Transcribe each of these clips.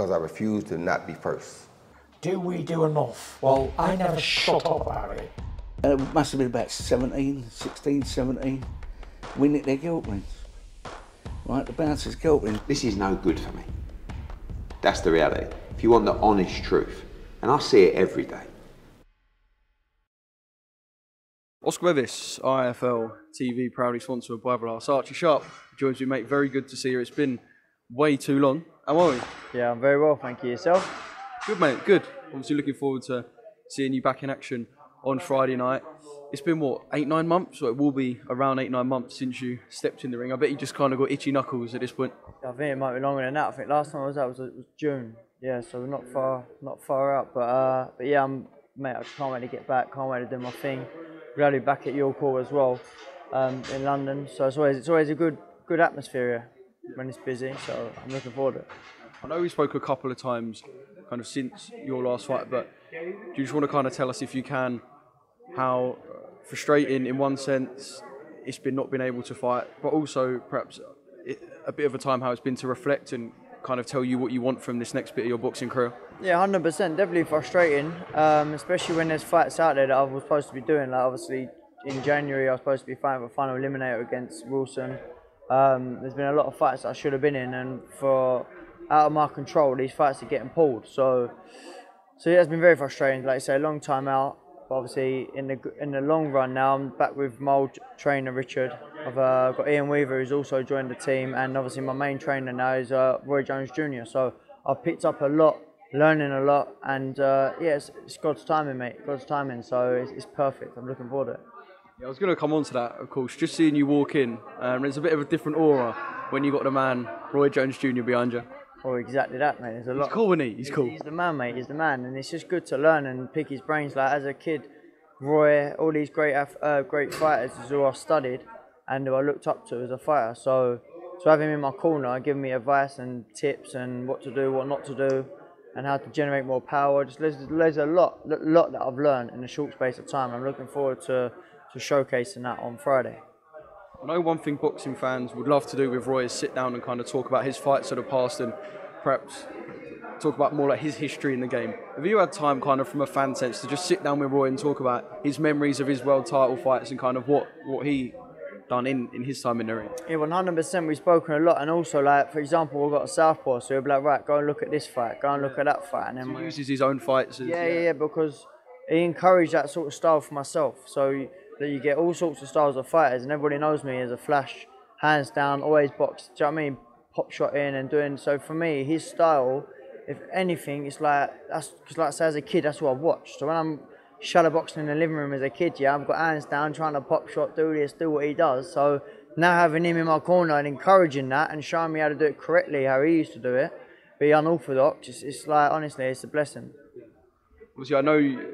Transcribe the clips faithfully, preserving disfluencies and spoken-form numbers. because I refuse to not be first. Do we do enough? Well, I never shut up about it. Uh, it must have been about seventeen, sixteen, seventeen. We nicked their guilt rings. Right, the bouncer's guilt rings. This is no good for me. That's the reality. If you want the honest truth, and I see it every day. Oscar Revis, I F L T V, proudly sponsored by Brass. Archie Sharp joins me, mate. Very good to see you. It's been way too long. How are we? Yeah, I'm very well, thank you. Yourself? Good, mate. Good. Obviously, looking forward to seeing you back in action on Friday night. It's been, what, eight, nine months? Or it will be around eight, nine months since you stepped in the ring. I bet you just kind of got itchy knuckles at this point. I think it might be longer than that. I think last time I was out was, was June. Yeah, so we're not far, not far out. But, uh, but yeah, I'm, mate, I can't wait to get back. Can't wait to do my thing. Gladly back at York Hall as well, um, in London. So it's always it's always a good good atmosphere here when it's busy. So I'm looking forward to it. I know we spoke a couple of times, kind of since your last fight, but do you just want to kind of tell us, if you can, how frustrating in one sense it's been not being able to fight, but also perhaps it, a bit of a time how it's been to reflect and kind of tell you what you want from this next bit of your boxing career? Yeah, one hundred percent, definitely frustrating, um, especially when there's fights out there that I was supposed to be doing. Like, obviously, in January, I was supposed to be fighting for final eliminator against Wilson. Um, there's been a lot of fights that I should have been in, and for out of my control, these fights are getting pulled. So, so yeah, it's been very frustrating. Like I say, a long time out. But obviously, in the in the long run now, I'm back with my old trainer, Richard. I've uh, got Ian Weaver, who's also joined the team, and obviously my main trainer now is uh, Roy Jones Junior So I've picked up a lot, learning a lot, and uh, yeah, it's, it's God's timing, mate, God's timing, so it's, it's perfect. I'm looking forward to it. Yeah, I was going to come on to that, of course, just seeing you walk in, um, there's a bit of a different aura when you've got the man, Roy Jones Junior, behind you. Oh, exactly that, mate. There's a lot. He's cool, isn't he? He's, he's cool. He's the man, mate. He's the man, and it's just good to learn and pick his brains. Like, as a kid, Roy, all these great uh, great fighters is who I studied and who I looked up to as a fighter. So to have him in my corner, giving me advice and tips and what to do, what not to do, and how to generate more power. Just there's, there's a lot, lot that I've learned in a short space of time. I'm looking forward to to showcasing that on Friday. I know one thing boxing fans would love to do with Roy is sit down and kind of talk about his fights of the past and perhaps talk about more like his history in the game. Have you had time kind of from a fan sense to just sit down with Roy and talk about his memories of his world title fights and kind of what, what he done in, in his time in the ring? Yeah, one hundred percent, we've spoken a lot, and also, like, for example, we've got a southpaw, so he'll be like, right, go and look at this fight, go and look at that fight. And then so he uses his own fights. As, yeah, yeah, yeah, because he encouraged that sort of style for myself. So that you get all sorts of styles of fighters, and everybody knows me as a flash, hands down, always box, do you know what I mean? Pop shot in and doing, so for me, his style, if anything, it's like, that's, because like I say, as a kid, that's what I watched. So when I'm shadow boxing in the living room as a kid, yeah, I've got hands down, trying to pop shot, do this, do what he does. So now having him in my corner and encouraging that and showing me how to do it correctly, how he used to do it, be unorthodox, it's, it's like, honestly, it's a blessing. Obviously, I know, you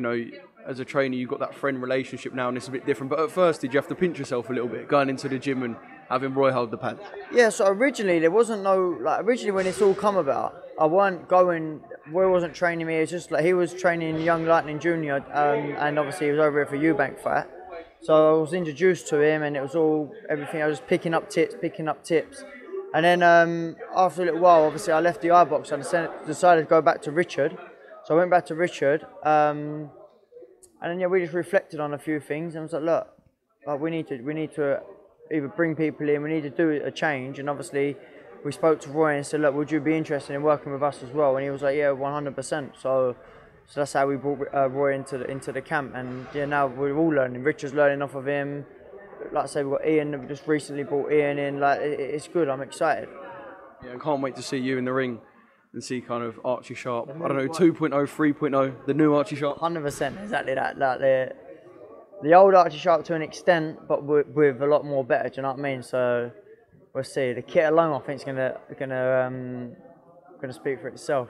know, as a trainer, you've got that friend relationship now, and it's a bit different. But at first, did you have to pinch yourself a little bit, going into the gym and having Roy hold the pad? Yeah, so originally, there wasn't no, like, originally when this all come about, I weren't going, Roy wasn't training me. It's just like, he was training Young Lightning Junior, um, and obviously he was over here for Eubank fight. So I was introduced to him, and it was all, everything, I was just picking up tips, picking up tips. And then um, after a little while, obviously, I left the I box. I decided to go back to Richard. So I went back to Richard, um, and then yeah, we just reflected on a few things, and I was like, look, like, we need to we need to either bring people in, we need to do a change. And obviously, we spoke to Roy and said, look, would you be interested in working with us as well? And he was like, yeah, one hundred percent. So, so that's how we brought uh, Roy into the into the camp. And yeah, now we're all learning. Richard's learning off of him. Like I say, we've got Ian. We just recently brought Ian in. Like, it, it's good. I'm excited. Yeah, I can't wait to see you in the ring and see kind of Archie Sharp, I don't know, two point oh, three point oh, the new Archie Sharp. one hundred percent, exactly that. Like the, the old Archie Sharp to an extent, but with, with a lot more better, do you know what I mean? So we'll see. The kit alone, I think, is going gonna, um, gonna to speak for itself.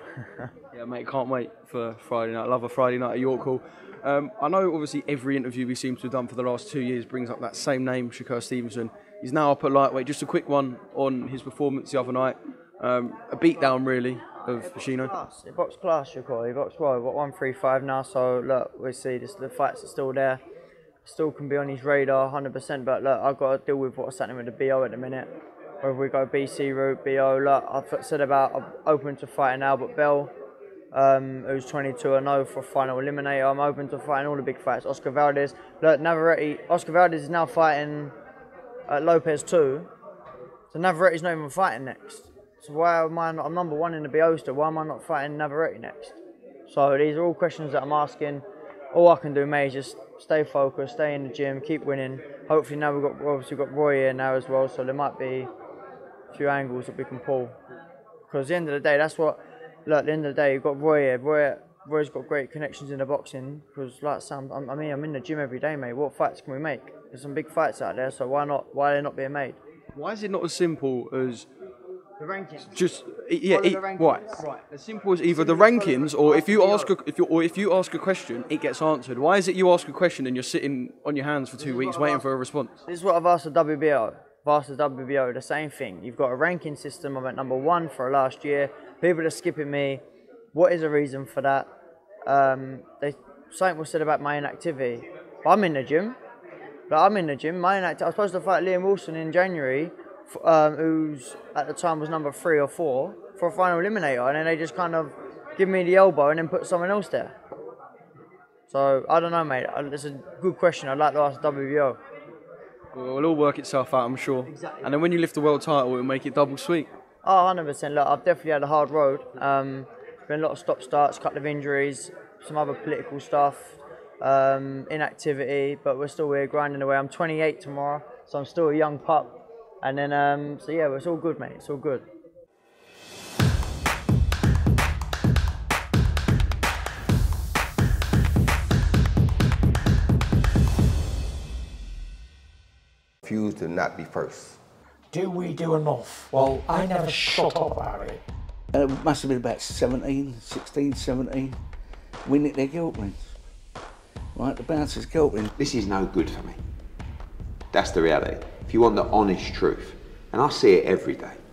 Yeah, mate, can't wait for Friday night. I love a Friday night at York Hall. Um, I know, obviously, every interview we seem to have done for the last two years brings up that same name, Shakur Stevenson. He's now up at lightweight. Just a quick one on his performance the other night. Um, a beatdown, really, of Pacino. He boxed class, Shakur. He boxed well. We've got one three five now, so look, we see this, the fights are still there. Still can be on his radar, one hundred percent. But look, I've got to deal with what's happening with the B O at the minute. whether we go B C route, B O. Look, I've said about I'm open to fighting Albert Bell, um, who's twenty-two and oh for final eliminator. I'm open to fighting all the big fights. Oscar Valdez. Look, Navarrete. Oscar Valdez is now fighting uh, Lopez too. So Navarrete's not even fighting next. So why am I not? I'm number one in the B O still. Why am I not fighting Navarrete next? So these are all questions that I'm asking. All I can do, mate, is just stay focused, stay in the gym, keep winning. Hopefully now we've got, obviously we've got Roy here now as well, so there might be a few angles that we can pull. Because at the end of the day, that's what, look, at the end of the day, you've got Roy here. Roy, Roy's got great connections in the boxing, because like Sam, I'm, I mean, I'm in the gym every day, mate. What fights can we make? There's some big fights out there, so why not? Why are they not being made? Why is it not as simple as the rankings? Just yeah, follow the rankings. Right, right. As simple as either the rankings, or if you ask a, if you or if you ask a question, it gets answered. Why is it you ask a question and you're sitting on your hands for two weeks waiting for a response? This is what I've asked the W B O. I've asked the W B O the same thing. You've got a ranking system. I'm at number one for last year. People are skipping me. What is the reason for that? Um, they something was said about my inactivity. I'm in the gym. But I'm in the gym. My inactive, I was supposed to fight Liam Wilson in January, um, who's at the time was number three or four, for a final eliminator. And then they just kind of give me the elbow and then put someone else there. So, I don't know, mate. It's a good question. I'd like to ask W B O. Well, it'll all work itself out, I'm sure. Exactly. And then when you lift the world title, it'll make it double sweet. Oh, one hundred percent. Look, I've definitely had a hard road. Um, been a lot of stop-starts, couple of injuries, some other political stuff. Um, inactivity, but we're still here grinding away. I'm twenty-eight tomorrow, so I'm still a young pup. And then, um, so yeah, it's all good, mate. It's all good. Refuse to not be first. Do we do enough? Well, I never shut up about it. Uh, it must have been about seventeen, sixteen, seventeen. We nicked their guilt rings. Right, the bounce is guilty. This is no good for me. That's the reality. If you want the honest truth, and I see it every day,